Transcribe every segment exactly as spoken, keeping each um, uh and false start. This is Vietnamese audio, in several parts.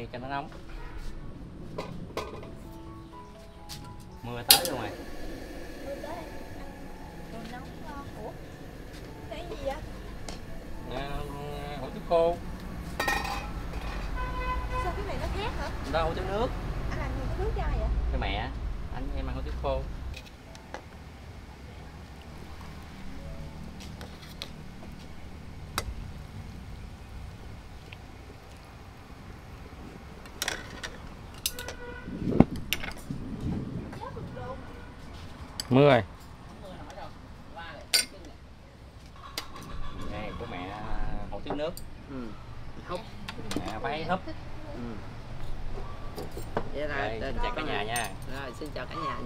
đây cho nó nóng. Mưa tới luôn rồi. Mưa tới. Mưa nóng ngon. Ủa? Cái gì vậy? À, hủ tiếu khô. Sao cái này nó khác hả? Đâu hủ tiếu nước. Anh làm gì có nước ra vậy? Cái mẹ, anh em ăn hủ tiếu khô. Mưa rồi. Này của mẹ hủ tiếu nước. Ừ. Húp. Mẹ phải húp. Ừ. Vậy là đây, xin chào cả nhà nha. Rồi xin chào cả nhà.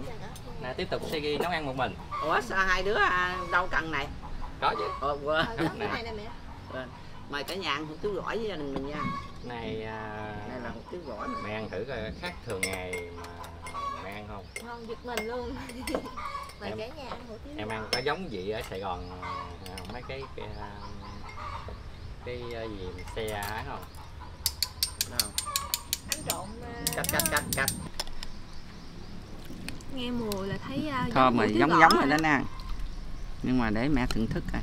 Nè tiếp tục Segi nấu ăn một mình. Ủa sao hai đứa đâu cần này? Có chứ. Ờ quên. Cái này nè mẹ. Rồi. Mời cả nhà ăn hủ tiếu gõ với gia đình mình nha. Này đây là hủ tiếu gõ nè. Mẹ ăn thử coi khác thường ngày mà mẹ ăn không? Không, giật mình luôn. Mà em, cả nhà ăn hủ tiếu em ăn có giống vị ở Sài Gòn mấy cái cái, cái, cái gì xe á không? Nào. Ăn trộn cắt cắt cắt cắt. Nghe mùi là thấy uh, thơm rồi, giống giống rồi đó nè. Nhưng mà để mẹ thưởng thức coi.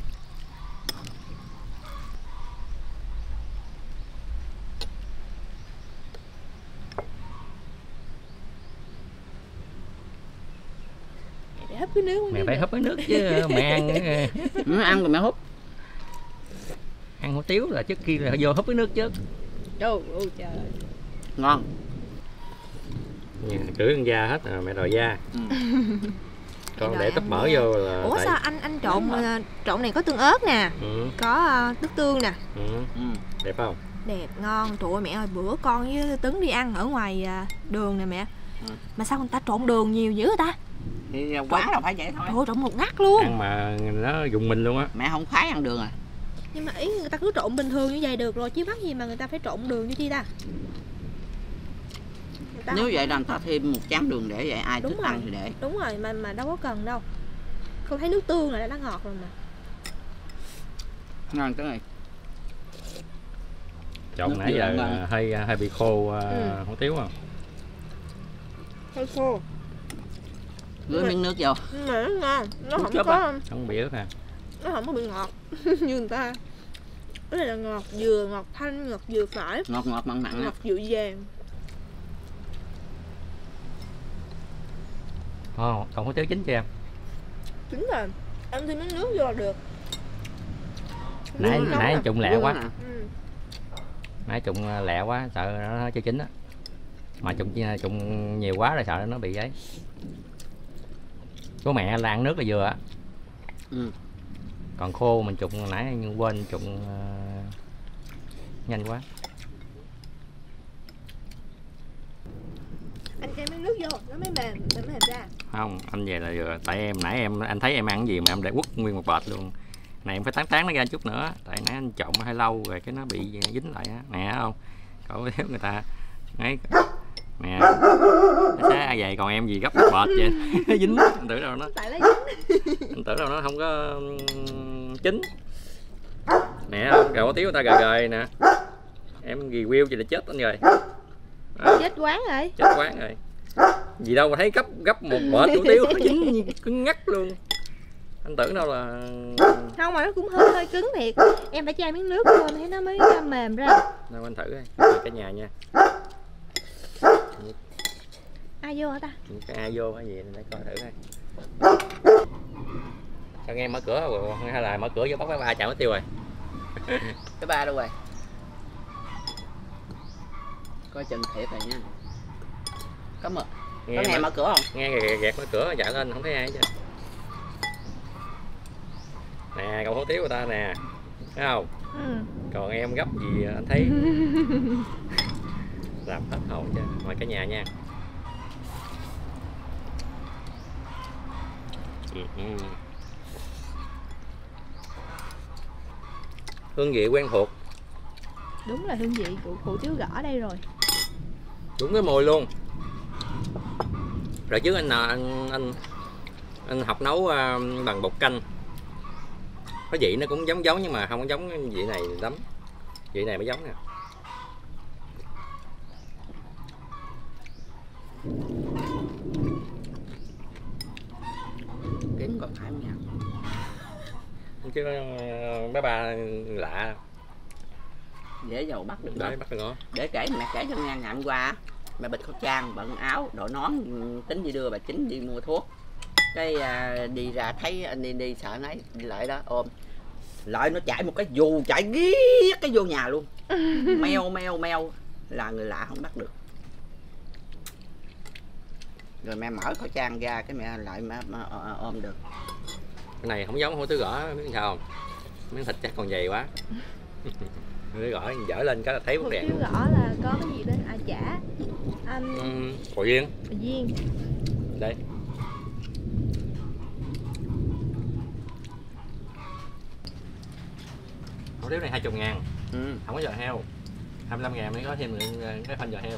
Cái nước, mẹ phải húp cái nước chứ mẹ ăn mẹ ăn rồi mẹ húp ăn hủ tiếu là trước khi là vô húp cái nước trước. Trời ơi trời ngon, nhìn cưỡi con da hết rồi, mẹ đòi da. Ừ. Con để tấp mỡ vô là ủa tại... sao anh anh trộn trộn này có tương ớt nè. Ừ. Có nước tương nè. Ừ. Ừ. Đẹp không? Đẹp ngon. Trời ơi mẹ ơi, bữa con với Tuấn đi ăn ở ngoài đường nè mẹ. Ừ. Mà sao người ta trộn đường nhiều dữ vậy ta? Thì quá là phải vậy thôi. Thôi trộn một ngắt luôn. Ăn mà nó dùng mình luôn á. Mẹ không khoái ăn đường à. Nhưng mà ý người ta cứ trộn bình thường như vậy được rồi chứ mắc gì mà người ta phải trộn đường như chi ta? ta Nếu vậy là người ta thêm một chén đường để vậy ai thích ăn thì để. Đúng rồi, mà mà đâu có cần đâu. Không thấy nước tương là đã ngọt rồi mà. Ngon cái này. Trộn nãy giờ là... hay hay bị khô. Ừ. Hủ tiếu không? Hơi khô. Rưới miếng nước vô. Mà nó ngon, nó không có à. Không bị ướt nè. Nó không có bị ngọt như người ta. Cái này là ngọt dừa, ngọt thanh, ngọt dừa phải. Ngọt ngọt mặn mặn. Ngọt dịu dàng. Ờ, còn có tiếu chín chưa em? Chín rồi. Ăn thêm miếng nước vô là được. Nãy nãy, nãy trụng lẹ quá. À. Ừ. Nãy trụng lẹ quá, sợ nó chưa chín á. Mà trụng trụng nhiều quá rồi sợ nó bị ấy. Của mẹ là ăn nước là vừa á. Ừ. Còn khô mình trụng nãy nhưng quên trụng uh, nhanh quá. Anh cho miếng nước vô nó mới mềm, nó mềm ra. Không, anh về là vừa. Tại em nãy em anh thấy em ăn gì mà em để quất nguyên một bệt luôn. Này em phải tán tán nó ra chút nữa. Tại nãy anh trộn hơi lâu rồi cái nó bị dính lại á. Nè không? Cậu thiếu người ta. Đấy. Nè sáng ai vậy còn em gì gấp bệt vậy. Dính anh tưởng đâu nó tại nó dính anh tưởng đâu nó không có chín nè. Gà hủ tiếu người ta gà gời nè, em review vậy là chết anh rồi. À, chết quán rồi chết quán rồi gì đâu mà thấy gấp gấp một bệt hủ tiếu nó dính cứng ngắt luôn. Anh tưởng đâu là không mà nó cũng hơi hơi cứng thiệt. Em phải chai miếng nước vô thấy nó mới mềm ra. Nào anh thử coi cả nhà nha. Ai vô hả ta? Cái ai vô hay gì để coi thử coi. Sao nghe mở cửa rồi, hay là mở cửa vô bóc cái ba chạm mất tiêu rồi. Cái ba đâu rồi? Coi chừng thiệt rồi nha. Có mở. Nghe có nghe mở cửa không? Nghe gẹt gẹt mở cửa dạ lên không thấy ai hết trơn. Nè, cậu hủ tiếu của ta nè. Thấy không? Ừ. Còn em gấp gì anh thấy. Làm hết hồn chứ. Mời cả nhà nha. Hương vị quen thuộc. Đúng là hương vị của hủ tiếu gõ đây rồi. Đúng cái mùi luôn. Rồi trước anh anh anh, anh học nấu bằng bột canh. Cái vị nó cũng giống giống nhưng mà không có giống vị này lắm. Vị này mới giống nè. chứ mấy ba lạ dễ dầu bắt được đấy, bắt được nó. Để kể mẹ kể cho nghe, ngày hôm qua mẹ bịt khẩu trang, bận áo, đội nón, tính đi đưa bà Chính đi mua thuốc, cái à, đi ra thấy anh đi đi sợ nấy lại đó ôm lại, nó chạy một cái dù chạy ghét cái vô nhà luôn. Meo meo meo là người lạ không bắt được. Rồi mẹ mở khẩu trang ra cái mẹ lại mẹ, mẹ ôm được. Cái này không giống hủ tiếu gõ, biết sao không? Miếng thịt chắc còn dày quá. Hủ tiếu gõ dở lên cái là thấy bóng đèn. Hủ tiếu gõ là có cái gì bên à chả anh uhm, Hội viên Hội viên đây. Hủ tiếu này hai mươi ngàn, ừ. Không có giò heo, hai mươi lăm ngàn mới có thêm cái phần giò heo.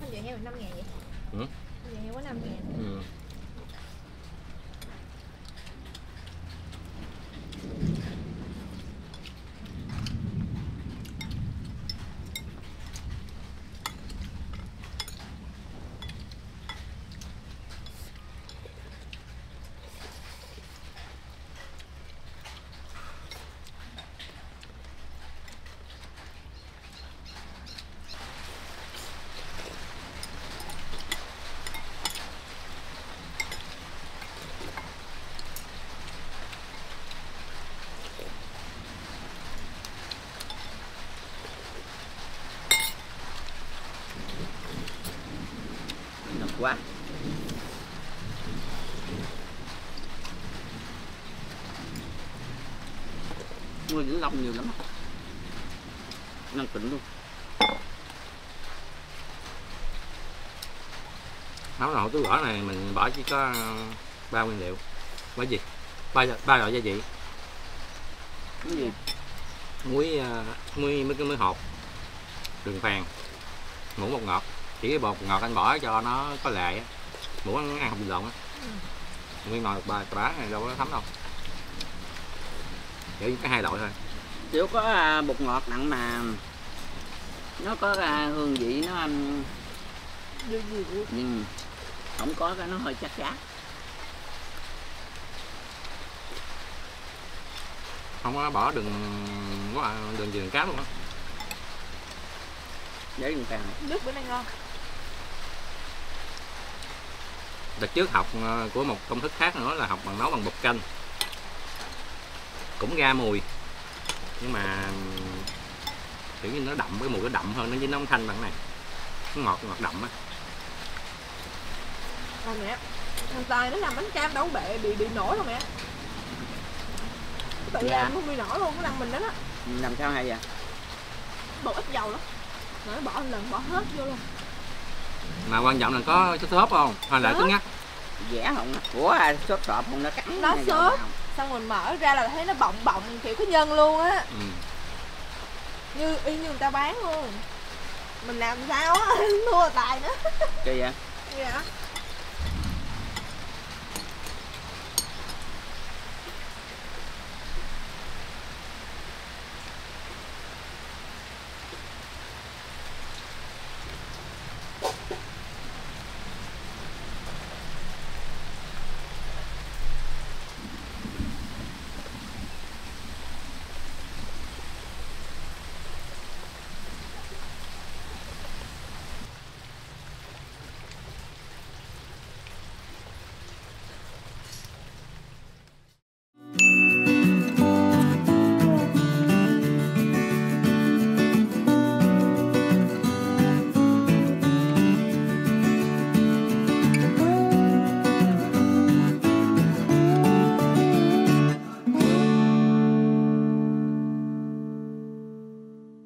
Phần giò heo năm ngàn vậy? Ừ. Phần giò heo có năm ngàn. Ừ. Quá nuôi Vĩnh Long nhiều lắm, năng tỉnh luôn. Nấu hủ tiếu gõ này mình bỏ chỉ có ba nguyên liệu, ba gì ba ba loại gia vị, cái gì muối muối mấy cái muối hột, đường phèn, muỗng bột ngọt. Chỉ cái bột ngọt anh bỏ cho nó có lệ, muỗng ăn, ăn không lộn á, nguyên ngồi bà bá này đâu có thấm đâu, chỉ có hai loại thôi. Chỉ có bột ngọt nặng mà nó có hương vị nó ăn, nhưng không có cái nó hơi chát chát. Không có bỏ đường đường đường cá luôn á. Để đường phèn. Nước bữa nay ngon. Đợt trước học của một công thức khác nữa là học bằng nấu bằng bột canh, cũng ra mùi nhưng mà kiểu như nó đậm, cái mùi nó đậm hơn, nó chứ nó không thanh bằng cái này, nó ngọt ngọt đậm á. Thôi mẹ, thằng Tài nó làm bánh cam đâu bệ bị bị nổi đâu mẹ. Tự dạ. Làm không bị nổi luôn, cái làm mình đó đó. Làm sao hay vậy? Bột ít dầu lắm, nó bỏ lần bỏ hết vô luôn. Mà quan trọng là có sốt xốp không? Hay là cứng ngắt? Dẻ không? Ủa sốt xốp không, nó cắn nó xốp. Xong rồi mở ra là thấy nó bọng bọng kiểu cái nhân luôn á. Ừ. Như y như người ta bán luôn. Mình làm sao á, thua Tài nữa. Kỳ vậy? Dạ.